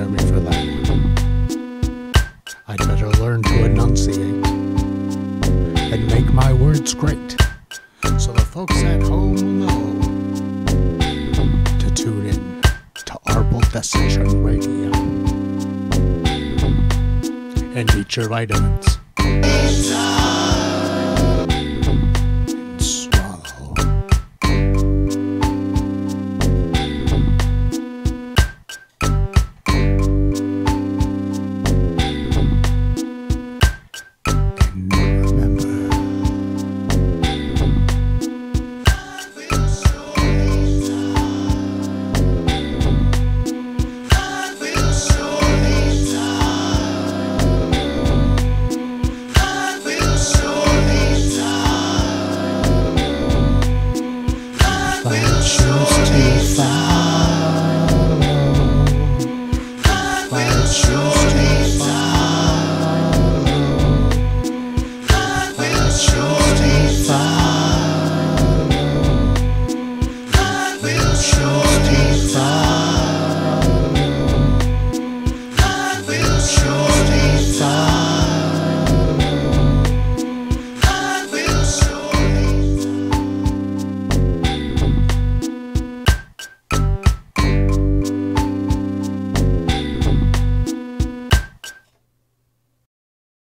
at me for that one. I'd better learn to enunciate and make my words great, so the folks at home will know to tune in to Arboldecitrin Radio and eat your vitamins.